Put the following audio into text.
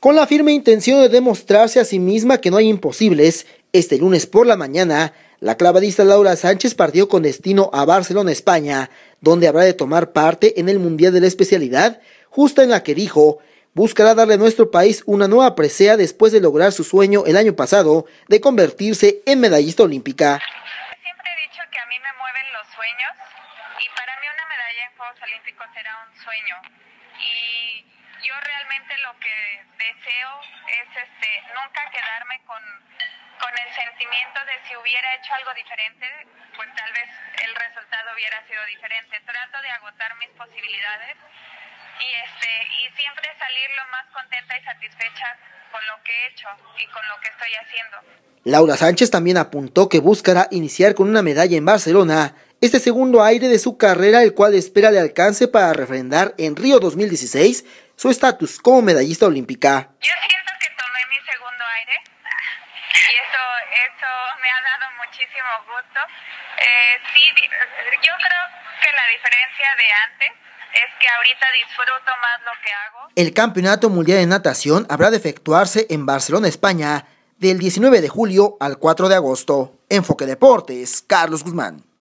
Con la firme intención de demostrarse a sí misma que no hay imposibles, este lunes por la mañana, la clavadista Laura Sánchez partió con destino a Barcelona, España, donde habrá de tomar parte en el Mundial de la Especialidad, justa en la que dijo, buscará darle a nuestro país una nueva presea después de lograr su sueño el año pasado de convertirse en medallista olímpica. Siempre he dicho que a mí me mueven los sueños y para mí una medalla en Juegos Olímpicos era un sueño y yo realmente lo que deseo es nunca quedarme con el sentimiento de si hubiera hecho algo diferente, pues tal vez el resultado hubiera sido diferente. Trato de agotar mis posibilidades y siempre salir lo más contenta y satisfecha con lo que he hecho y con lo que estoy haciendo. Laura Sánchez también apuntó que buscará iniciar con una medalla en Barcelona, este segundo aire de su carrera, el cual espera le alcance para refrendar en Río 2016 su estatus como medallista olímpica. Yo siento que tomé mi segundo aire y eso me ha dado muchísimo gusto. Sí, yo creo que la diferencia de antes es que ahorita disfruto más lo que hago. El Campeonato Mundial de Natación habrá de efectuarse en Barcelona, España, del 19 de julio al 4 de agosto. Enfoque Deportes, Carlos Guzmán.